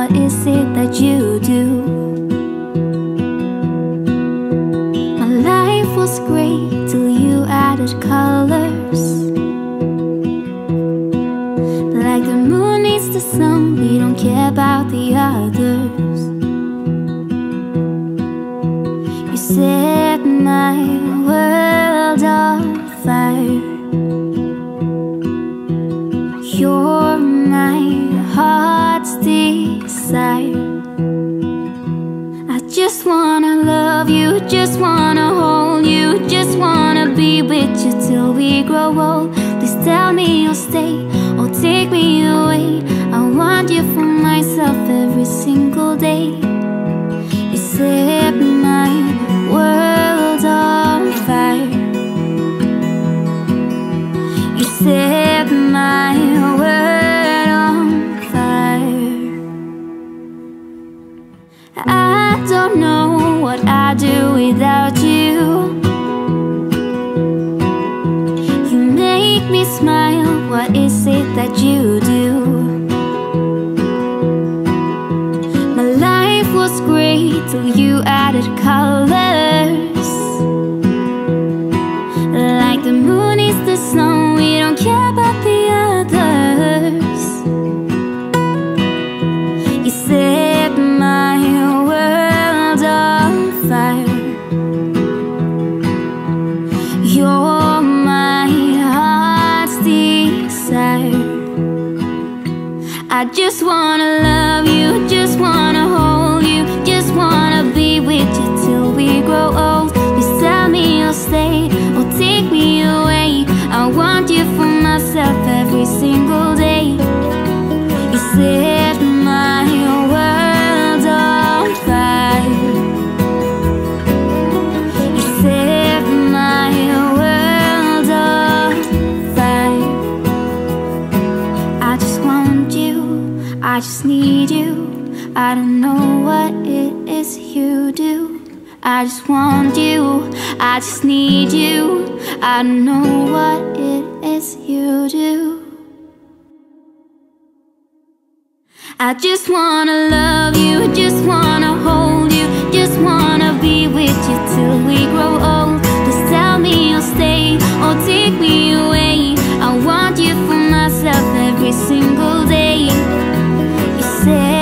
What is it that you do? My life was great till you added colors. Like the moon needs the sun, we don't care about the others. You set my world on fire. You're my heart's desire. I just wanna love you, just wanna hold you, just wanna be with you till we grow old. Please tell me you'll stay or take me away. I want you for myself every single day. You set my world on fire. You set my world on fire. I don't know what I do without you. You make me smile, what is it that you do? My life was great till you added colors. Like the moon is the snow, we don't care about the others. You set my world on fire. You're my heart's desire. I just wanna love you, just wanna hold you, just wanna be with you till we grow old. Please tell me you'll stay or take me away. I want you for myself every single day. You set my world on fire. You set my world on fire. I just want you, I just need you. I don't know what it is you do. I just want you, I just need you. I don't know what it is you do. I just wanna love you, just wanna hold you, just wanna be with you till we grow old. Just tell me you'll stay or take me away. I want you for myself every single day. You say